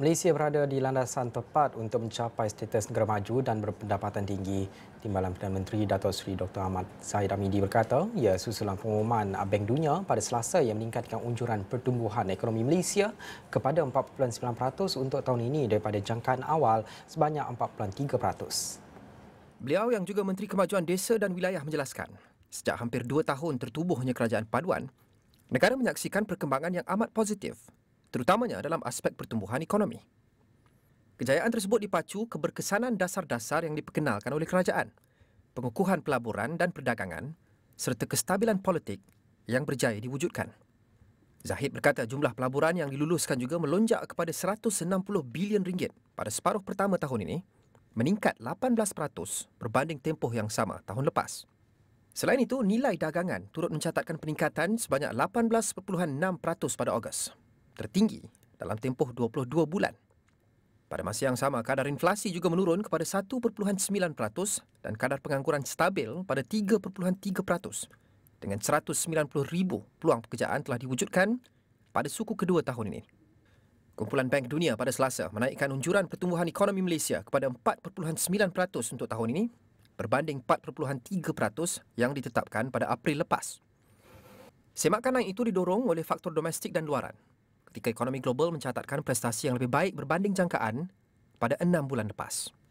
Malaysia berada di landasan tepat untuk mencapai status negara maju dan berpendapatan tinggi. Timbalan Perdana Menteri Datuk Seri Dr. Ahmad Zahid Hamidi berkata, ia susulan pengumuman Bank Dunia pada Selasa yang meningkatkan unjuran pertumbuhan ekonomi Malaysia kepada 4.9% untuk tahun ini daripada jangkaan awal sebanyak 4.3%. Beliau yang juga Menteri Kemajuan Desa dan Wilayah menjelaskan, sejak hampir 2 tahun tertubuhnya kerajaan paduan, negara menyaksikan perkembangan yang amat positif, terutamanya dalam aspek pertumbuhan ekonomi. Kejayaan tersebut dipacu keberkesanan dasar-dasar yang diperkenalkan oleh kerajaan, pengukuhan pelaburan dan perdagangan serta kestabilan politik yang berjaya diwujudkan. Zahid berkata jumlah pelaburan yang diluluskan juga melonjak kepada RM160 bilion pada separuh pertama tahun ini, meningkat 18% berbanding tempoh yang sama tahun lepas. Selain itu, nilai dagangan turut mencatatkan peningkatan sebanyak 18.6% pada Ogos, tertinggi dalam tempoh 22 bulan. Pada masa yang sama, kadar inflasi juga menurun kepada 1.9% dan kadar pengangguran stabil pada 3.3%. Dengan 190,000 peluang pekerjaan telah diwujudkan pada suku kedua tahun ini. Kumpulan Bank Dunia pada Selasa menaikkan unjuran pertumbuhan ekonomi Malaysia kepada 4.9% untuk tahun ini berbanding 4.3% yang ditetapkan pada April lepas. Semakin naik itu didorong oleh faktor domestik dan luaran, ketika ekonomi global mencatatkan prestasi yang lebih baik berbanding jangkaan pada 6 bulan lepas.